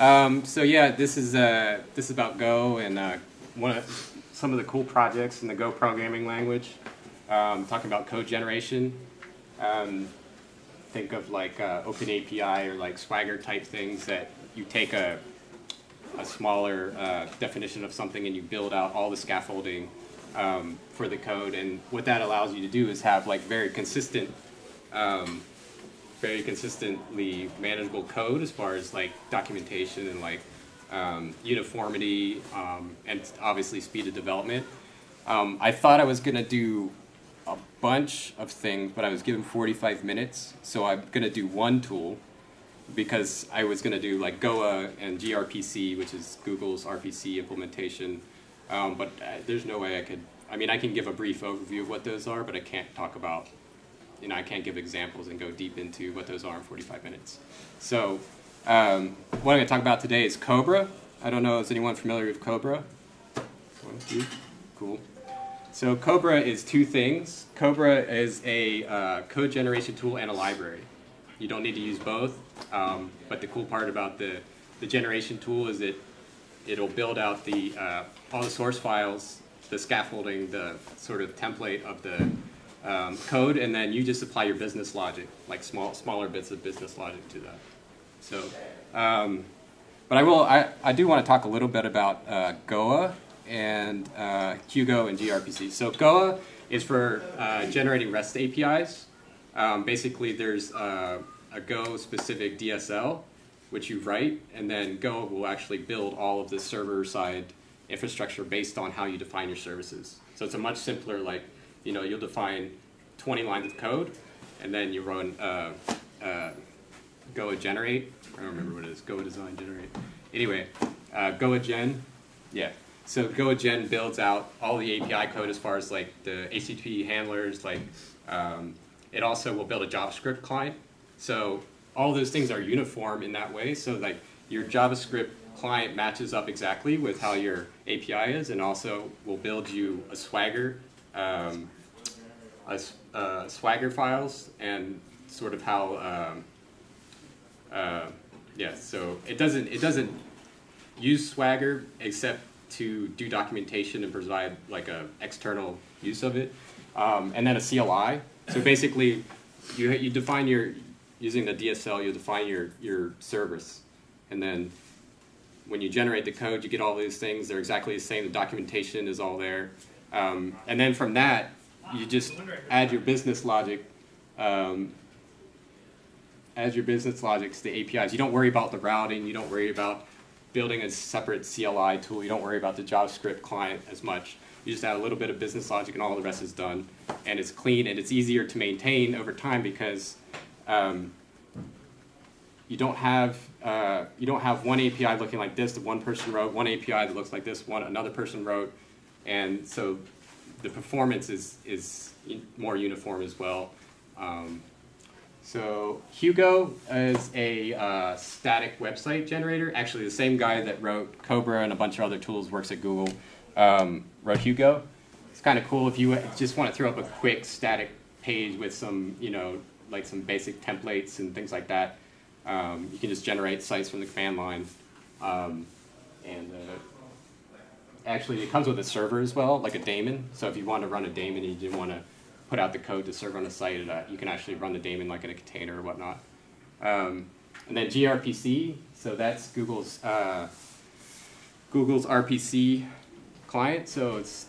So yeah, this is about Go and some of the cool projects in the Go programming language. Talking about code generation. Think of like OpenAPI or like Swagger type things that you take a smaller definition of something and you build out all the scaffolding for the code. And what that allows you to do is have like very consistently manageable code as far as like documentation and like uniformity and obviously speed of development. I thought I was gonna do a bunch of things, but I was given 45 minutes, so I'm gonna do one tool because I was gonna do like Goa and gRPC, which is Google's RPC implementation, but there's no way I could, I mean, I can give a brief overview of what those are, but I can't talk about, you know, I can't give examples and go deep into what those are in 45 minutes. So what I'm gonna talk about today is Cobra. I don't know, is anyone familiar with Cobra? One, two, cool. So Cobra is two things. Cobra is a code generation tool and a library. You don't need to use both, but the cool part about the generation tool is that it'll build out the, all the source files, the scaffolding, the sort of template of the code, and then you just apply your business logic, like smaller bits of business logic to that. So, but I do want to talk a little bit about Goa and Hugo and gRPC. So Goa is for generating REST APIs. Basically, there's a Go-specific DSL, which you write, and then Go will actually build all of the server-side infrastructure based on how you define your services. So it's a much simpler, like, you know, you'll define 20 lines of code, and then you run Goa generate. I don't remember what it is. Goa design generate. Anyway, Goa gen, yeah. So Goa gen builds out all the API code as far as like the HTTP handlers, like. It also will build a JavaScript client. So all those things are uniform in that way. So like your JavaScript client matches up exactly with how your API is, and also will build you a Swagger, Swagger files, and sort of how, yeah. So it doesn't use Swagger except to do documentation and provide like a external use of it, and then a CLI. So basically, you define your, using the DSL, you define your service. And then when you generate the code, you get all these things. They're exactly the same. The documentation is all there. And then from that, you just add your business logic, to the APIs. You don't worry about the routing. You don't worry about building a separate CLI tool. You don't worry about the JavaScript client as much. You just add a little bit of business logic and all the rest is done. And it's clean and it's easier to maintain over time because you don't have one API looking like this that one person wrote, one API that looks like this one another person wrote. And so the performance is more uniform as well. So Hugo is a static website generator. Actually, the same guy that wrote Cobra and a bunch of other tools, works at Google, wrote Hugo. It's kind of cool if you just want to throw up a quick static page with some, you know, like some basic templates and things like that. You can just generate sites from the command line. Actually, it comes with a server as well, like a daemon. So if you want to run a daemon and you didn't want to put out the code to serve on a site, you can actually run the daemon like in a container or whatnot. And then gRPC, so that's Google's RPC client, so it's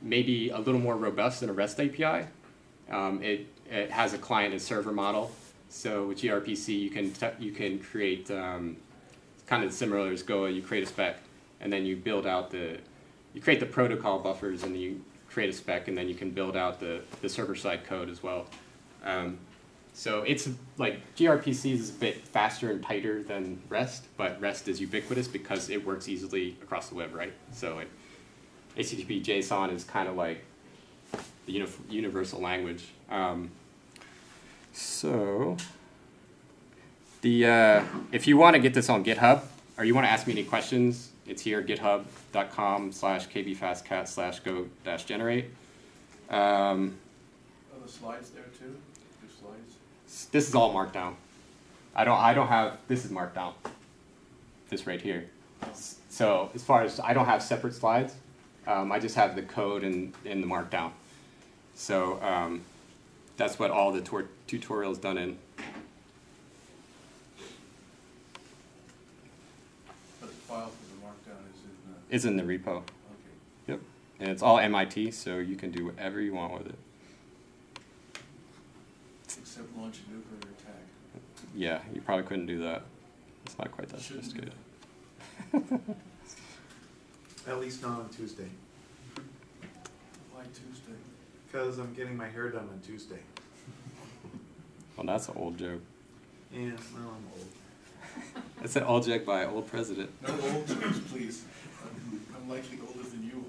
maybe a little more robust than a REST API. It has a client and server model, so with gRPC you can create kind of similar as Goa. You create a spec, and then you build out you create the protocol buffers, and you create a spec, and then you can build out the server-side code as well. So it's like gRPC is a bit faster and tighter than REST, but REST is ubiquitous because it works easily across the web, right? So like, HTTP JSON is kind of like the universal language. So the if you want to get this on GitHub or you want to ask me any questions, it's here, github.com/kbfastcat/go-generate. Are the slides there too? Your slides? This is all markdown. I don't have, this is markdown. this right here. So as far as, I don't have separate slides. I just have the code and the markdown. So that's what all the tutorial's done in. But the file for the markdown is in the... It's in the repo. Okay. Yep. And it's all MIT, so you can do whatever you want with it. Except launch a nuke or attack. Yeah, you probably couldn't do that. It's not quite that sophisticated. At least not on Tuesday. Why Tuesday? Because I'm getting my hair done on Tuesday. Well, that's an old joke. Yeah, well, I'm old. That's an old joke by an old president. No old jokes, please. I'm likely older than you.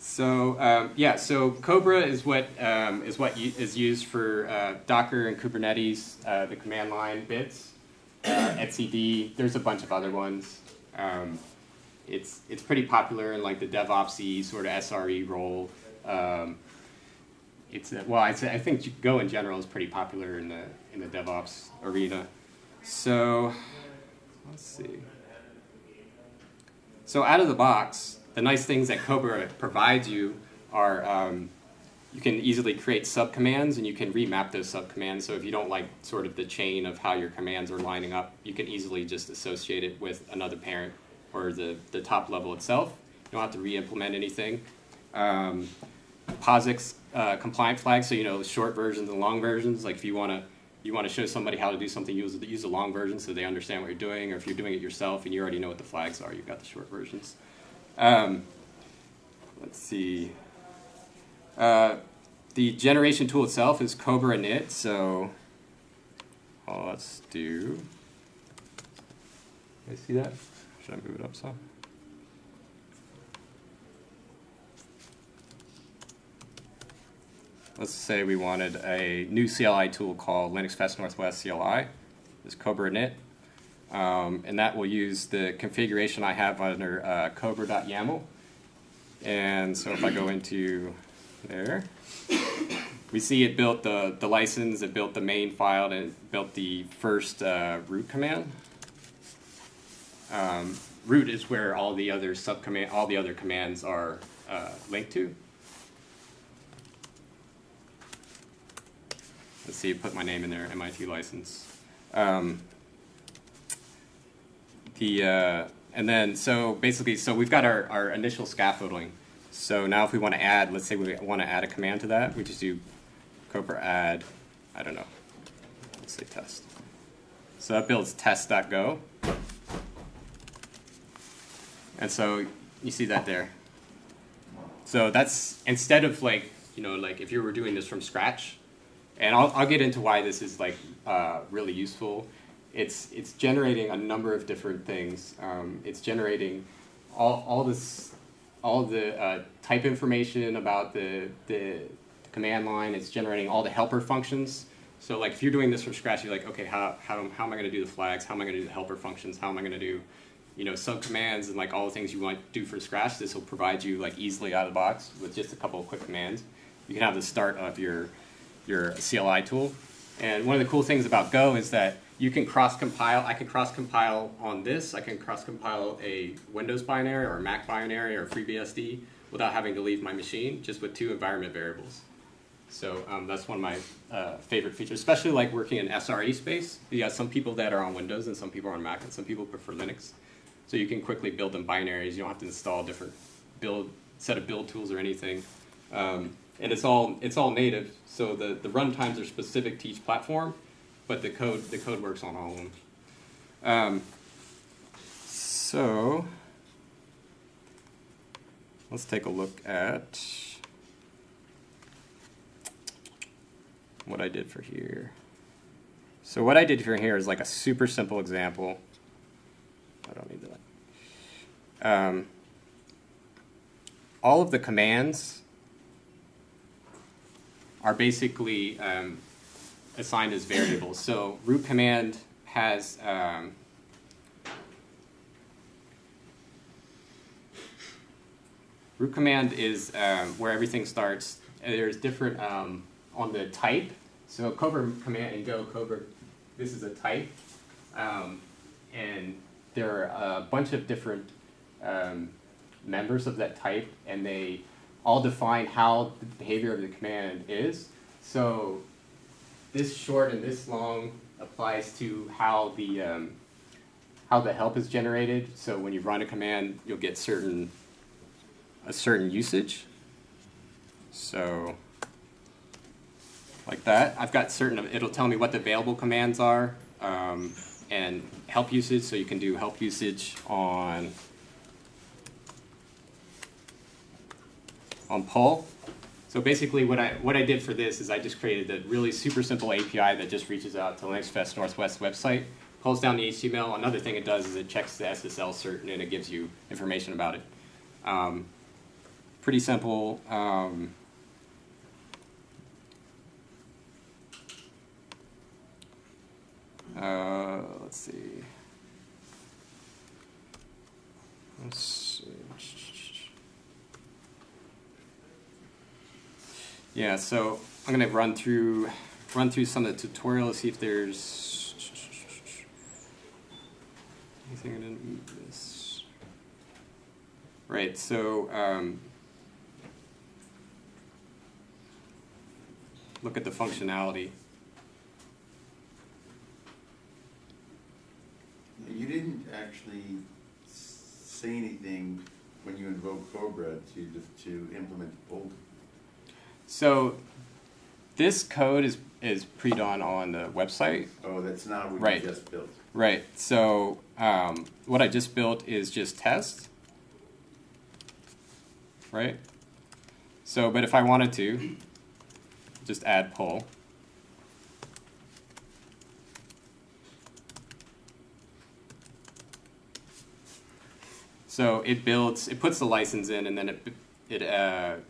So yeah, so Cobra is what is used for Docker and Kubernetes, the command line bits, etcd. There's a bunch of other ones. It's pretty popular in like the DevOpsy sort of SRE role. I think Go in general is pretty popular in the DevOps arena. So let's see. So out of the box, the nice things that Cobra provides you are you can easily create subcommands and you can remap those subcommands. So if you don't like sort of the chain of how your commands are lining up, you can easily just associate it with another parent or the top level itself. You don't have to re-implement anything. POSIX compliant flags, so you know short versions and long versions. Like if you want to show somebody how to do something, use the long version so they understand what you're doing. Or if you're doing it yourself and you already know what the flags are, you've got the short versions. Let's see. The generation tool itself is Cobra init, so let's do. You see that? Should I move it up some? Let's say we wanted a new CLI tool called Linux Fest Northwest CLI. It's Cobra init. And that will use the configuration I have under cobra.yaml. And so if I go into there, we see it built the license, it built the main file, and it built the first root command. Root is where all the other commands are linked to. Let's see, put my name in there, MIT license. And then, so basically, so we've got our initial scaffolding. So now if we want to add, let's say we want to add a command to that, we just do Cobra add, I don't know, let's say test. So that builds test.go. And so you see that there. So that's, instead of like, you know, like if you were doing this from scratch, and I'll get into why this is like really useful. It's generating a number of different things. It's generating all the type information about the command line. It's generating all the helper functions. So like if you're doing this from scratch, you're like, okay, how am I going to do the flags? How am I going to do the helper functions? How am I going to do, you know, subcommands and like all the things you want to do from scratch? This will provide you like easily out of the box with just a couple of quick commands. You can have the start of your CLI tool. And one of the cool things about Go is that you can cross-compile. I can cross-compile on this. I can cross-compile a Windows binary or a Mac binary or a FreeBSD without having to leave my machine, just with 2 environment variables. So that's one of my favorite features, especially like working in SRE space. You got some people that are on Windows and some people are on Mac and some people prefer Linux. So you can quickly build them binaries. You don't have to install a different set of build tools or anything. And it's all native. So the runtimes are specific to each platform. But the code works on all of them. So let's take a look at what I did for here. So what I did for here is like a super simple example. I don't need that. All of the commands are basically assigned as variables. So root command has root command is where everything starts. There's different on the type. So Cobra command and Go Cobra, this is a type, and there are a bunch of different members of that type, and they all define how the behavior of the command is. So this short and this long applies to how the help is generated. So when you run a command, you'll get a certain usage. So like that, I've got certain. It'll tell me what the available commands are and help usage. So you can do help usage on pull. So basically, what I did for this is I just created a really super simple API that just reaches out to Linux Fest Northwest website, pulls down the HTML. Another thing it does is it checks the SSL cert and it gives you information about it. Pretty simple. Let's see. Yeah, so I'm gonna run through some of the tutorial to see if there's anything I didn't miss. Right, so look at the functionality. You didn't actually say anything when you invoked Cobra to implement the pull. So this code is pre-done on the website. Oh, that's not what you just built. Right. So what I just built is just test. Right? So, but if I wanted to, just add pull. So it builds, it puts the license in, and then it adds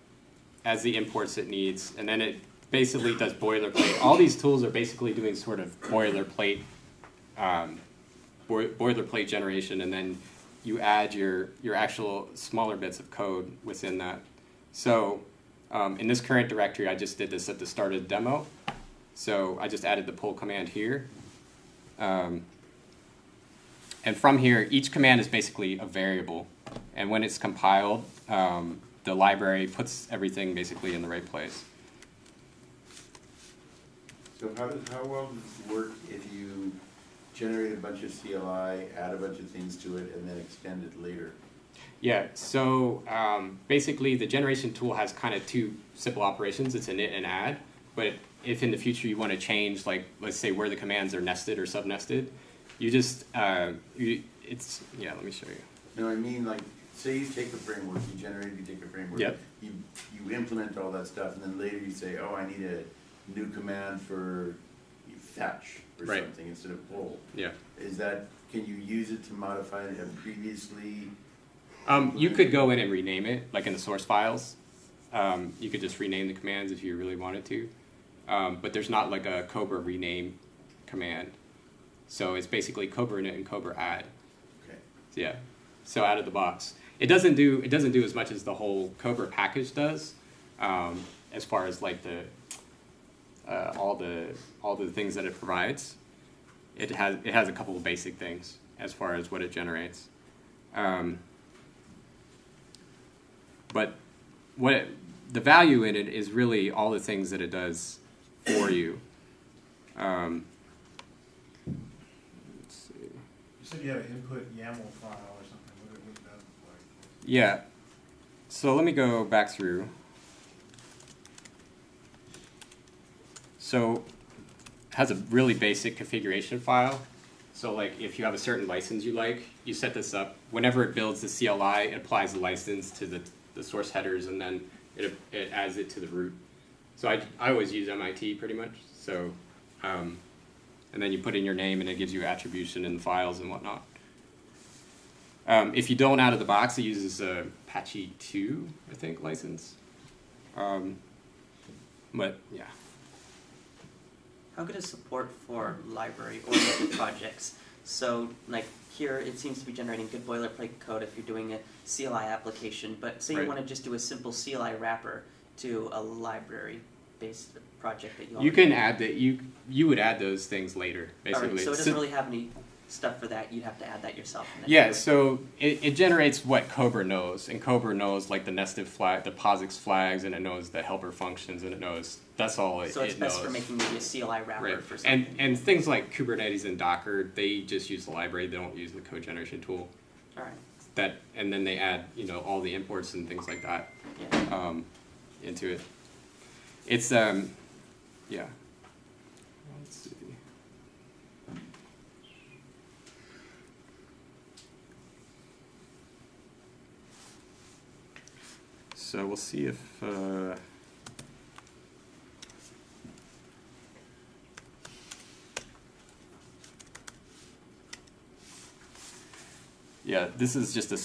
the imports it needs, and then it basically does boilerplate. All these tools are basically doing sort of boilerplate, boilerplate generation, and then you add your actual smaller bits of code within that. So in this current directory, I just did this at the start of the demo. So I just added the pull command here. And from here, each command is basically a variable. And when it's compiled, the library puts everything basically in the right place. So how well does this work if you generate a bunch of CLI, add a bunch of things to it, and then extend it later? Yeah, so basically the generation tool has kind of two simple operations. It's init and add. But if in the future you want to change, like, let's say where the commands are nested or subnested, you just, yeah, let me show you. No, I mean, like, say you take the framework, you generate, you take a framework, yep. you implement all that stuff, and then later you say, oh, I need a new command for fetch or right. something instead of pull. Yeah. Is that, can you use it to modify it previously? You could go in and rename it, like in the source files. You could just rename the commands if you really wanted to. But there's not like a Cobra rename command. So it's basically Cobra init and Cobra add. Okay. Yeah. So out of the box, it doesn't do as much as the whole Cobra package does, as far as like the all the things that it provides. It has a couple of basic things as far as what it generates, but the value in it is really all the things that it does for you. You said you have an input YAML file or something. What did that look like? Yeah. So let me go back through. So it has a really basic configuration file. So like if you have a certain license you like, you set this up. Whenever it builds the CLI, it applies the license to the source headers, and then it adds it to the root. So I always use MIT pretty much. So and then you put in your name, and it gives you attribution and files and whatnot. If you don't out of the box, it uses Apache 2, I think, license. But yeah. How good is support for library-oriented projects? So, like here, it seems to be generating good boilerplate code if you're doing a CLI application. But say you want to just do a simple CLI wrapper to a library based project that you can add that you would add those things later, basically. Right, so it doesn't really have any stuff for that, you'd have to add that yourself. And yeah, so it generates what Cobra knows, and Cobra knows like the nested flag, the POSIX flags, and it knows the helper functions, and it knows that's all it knows. So it's best for making maybe a CLI wrapper for something. And things like Kubernetes and Docker, they just use the library, they don't use the code generation tool. All right. That, and then they add, you know, all the imports and things like that into it. It's yeah. Let's see. So we'll see if yeah, this is just a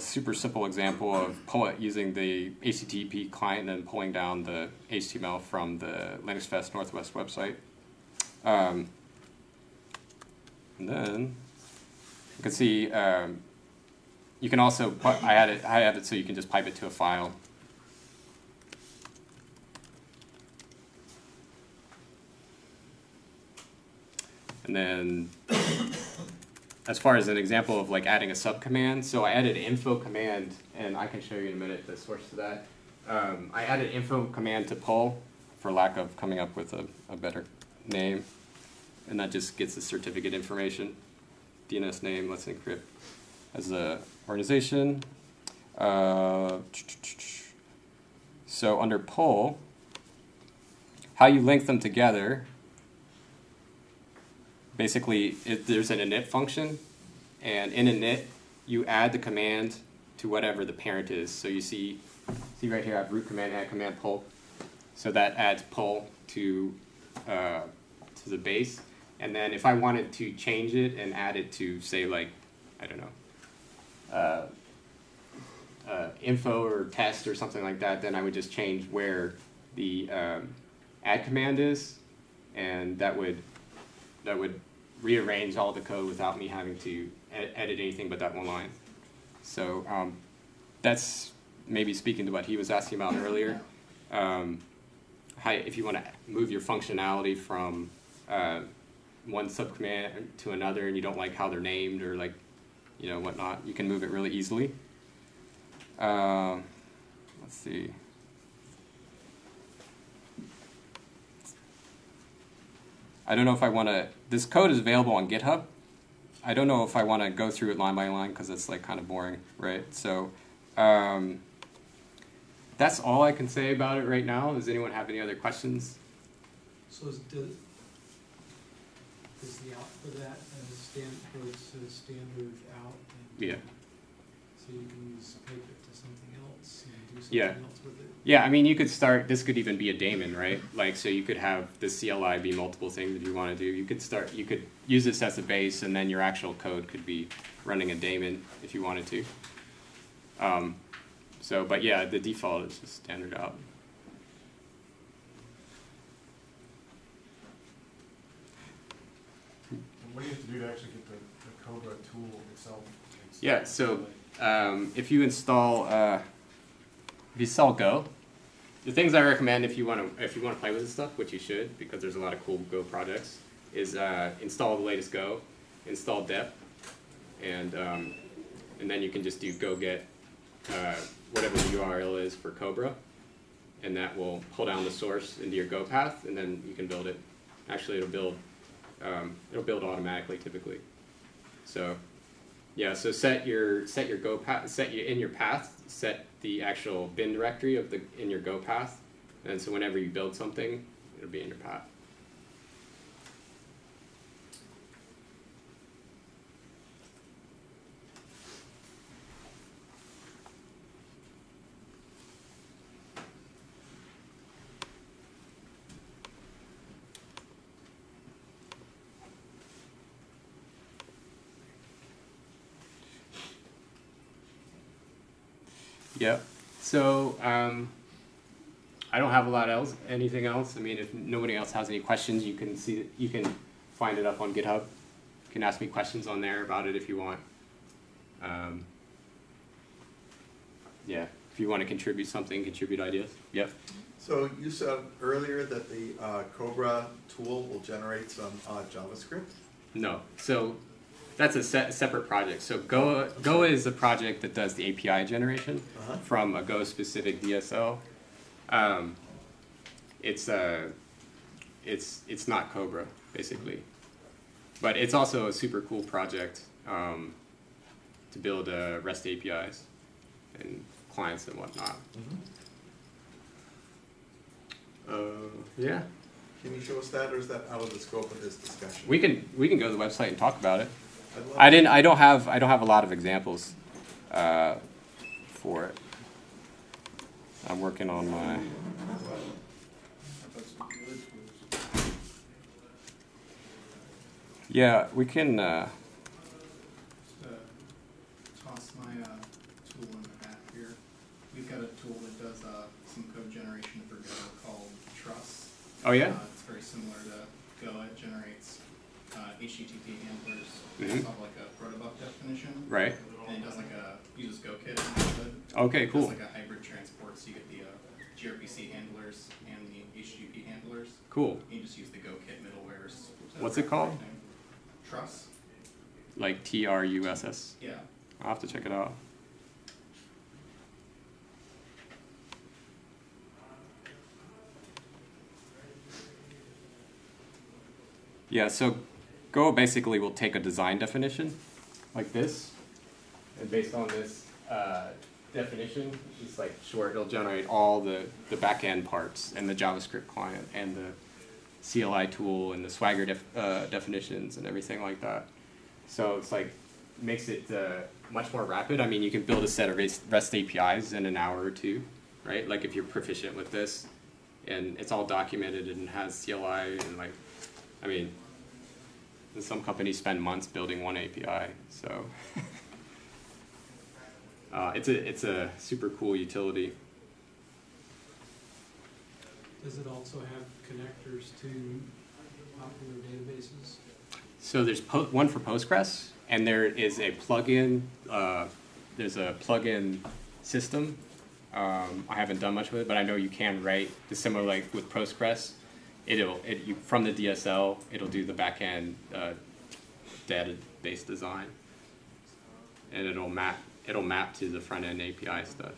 super simple example of using the HTTP client and then pulling down the HTML from the Linux Fest Northwest website. And then you can see you can also I added so you can just pipe it to a file. And then as far as an example of like adding a subcommand, so I added an info command, and I can show you in a minute the source to that. I added info command to pull, for lack of coming up with a better name, and that just gets the certificate information, DNS name, let's encrypt as the organization. So under pull, how you link them together. Basically, there's an init function, and in init, you add the command to whatever the parent is. So you see right here, I have root command, add command pull. So that adds pull to the base. And then if I wanted to change it and add it to, say, like, I don't know, info or test or something like that, then I would just change where the add command is, and that would rearrange all the code without me having to edit anything but that one line. So that's maybe speaking to what he was asking about earlier. If you want to move your functionality from one subcommand to another and you don't like how they're named or like, you know, whatnot, you can move it really easily. Let's see. I don't know if I want to, this code is available on GitHub. I don't know if I want to go through it line by line because it's like kind of boring, right? So that's all I can say about it right now. Does anyone have any other questions? So is the out for that as standard out? And yeah. So you can use pipe it to something else and do something else with it? Yeah, I mean, you could start, this could even be a daemon, right? Like, so you could have the CLI be multiple things that you want to do. You could use this as a base, and then your actual code could be running a daemon if you wanted to. But yeah, the default is just standard out. And what do you have to do to actually get the Cobra tool itself? Yeah, so if you install, Go. The things I recommend if you want to play with this stuff, which you should, because there's a lot of cool Go projects, is install the latest Go, install dep, and then you can just do go get whatever the URL is for Cobra, and that will pull down the source into your Go path, and then you can build it. Actually, it'll build automatically typically. So yeah, so set your Go path, set the actual bin directory of the in your Go path, and so whenever you build something, it'll be in your path. Yeah, so I don't have a lot else. Anything else? I mean, if nobody else has any questions, you can find it up on GitHub. You can ask me questions on there about it if you want. Yeah, if you want to contribute something, contribute ideas. Yep. So you said earlier that the Cobra tool will generate some JavaScript? No. So That's a separate project. So Goa is a project that does the API generation from a Go-specific DSL. It's not Cobra, basically. But it's also a super cool project to build REST APIs and clients and whatnot. Yeah. Can you show us that, or is that out of the scope of this discussion? We can go to the website and talk about it. I don't have a lot of examples for it. I'm working on my. Yeah, we can. Toss my tool in the hat here. We've got a tool that does some code generation for Go called Truss. Oh yeah. It's very similar to Go. It generates HTTP handlers. It's not like a protobuf definition. Right. And it does like uses GoKit. Okay, cool. It's like a hybrid transport, so you get the gRPC handlers and the HTTP handlers. Cool. You just use the GoKit middleware. What's it called? Truss. Like TRUSS. Yeah. I'll have to check it out. Yeah, so Go basically will take a design definition like this, and based on this definition, which is like short, it'll generate all the back-end parts and the JavaScript client and the CLI tool and the Swagger definitions and everything like that. So it's like makes it much more rapid. I mean, you can build a set of REST APIs in an hour or two, right? Like if you're proficient with this, and it's all documented and has CLI and like, I mean, some companies spend months building one API. So it's a super cool utility. Does it also have connectors to popular databases? So there's one for Postgres, and there is a plugin. There's a plugin system. I haven't done much with it, but I know you can write similar like with Postgres. From the DSL, it'll do the backend database design, and it'll map to the front end API stuff.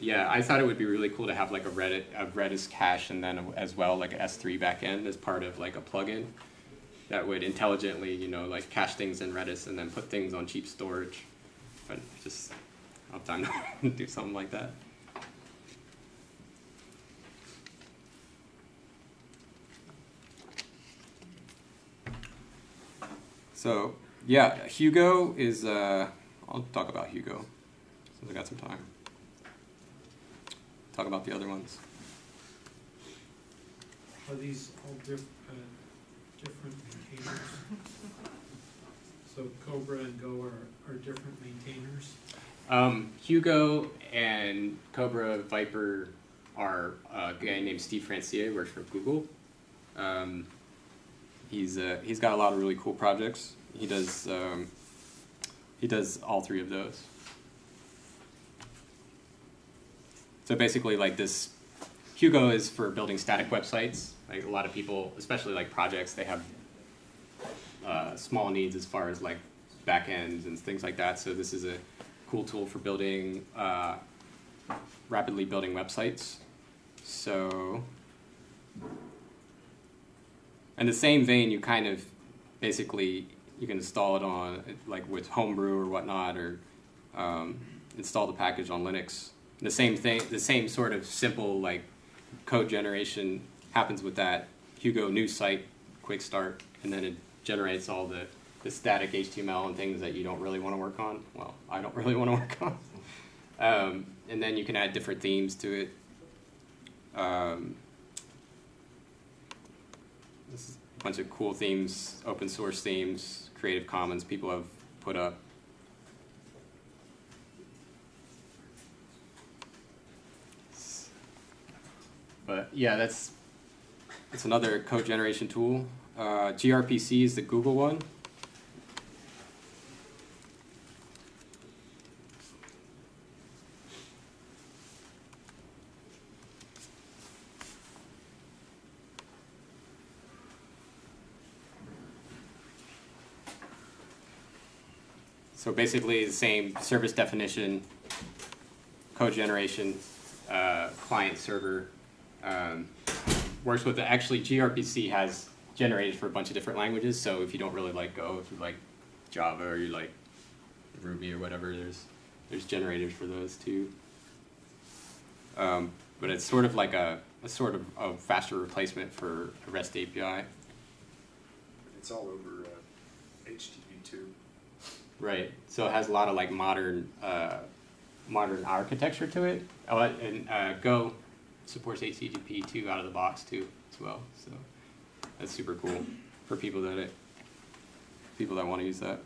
Yeah, I thought it would be really cool to have like a Redis cache, and then as well like an S3 backend as part of like a plugin that would intelligently, you know, like cache things in Redis and then put things on cheap storage. But just I'll time to do something like that. So yeah, Hugo is. I'll talk about Hugo since I got some time. Talk about the other ones. Are these all different maintainers? So Cobra and Go are different maintainers? Hugo and Cobra, Viper are a guy named Steve Francier, works for Google. He's got a lot of really cool projects. He does all three of those. So basically, like this, Hugo is for building static websites. Like a lot of people, especially like projects, they have small needs as far as like backends and things like that. So this is a cool tool for building rapidly building websites. So, in the same vein, you kind of basically you can install it on like with Homebrew or whatnot, or install the package on Linux. The same thing, the same sort of simple like code generation happens with that Hugo new site, quick start, and then it generates all the static HTML and things that you don't really want to work on. Well, I don't really want to work on. And then you can add different themes to it. This is a bunch of cool themes, open source themes, Creative Commons people have put up. But yeah, that's another code generation tool. gRPC is the Google one. So basically the same service definition, code generation, client server. Works with the, actually gRPC has generated for a bunch of different languages. So if you don't really like Go, if you like Java or you like Ruby or whatever, there's generators for those too. But it's sort of like a faster replacement for a REST API. It's all over HTTP2. Right. So it has a lot of like modern architecture to it. Oh, and Go supports HTTP2 out of the box too as well. So that's super cool for people that want to use that.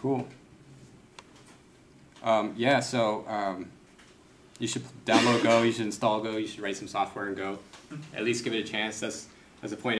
Cool. Yeah, so you should download Go, you should install Go, you should write some software in Go. At least give it a chance. That's the point.